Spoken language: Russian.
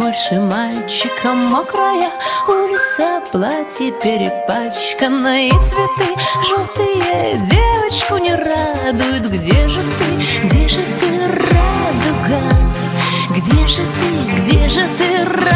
больше мальчика. Мокрая улица, платье перепачкано, и цветы желтые девочку не радуют. Где же ты, радуга? Где же ты, радуга?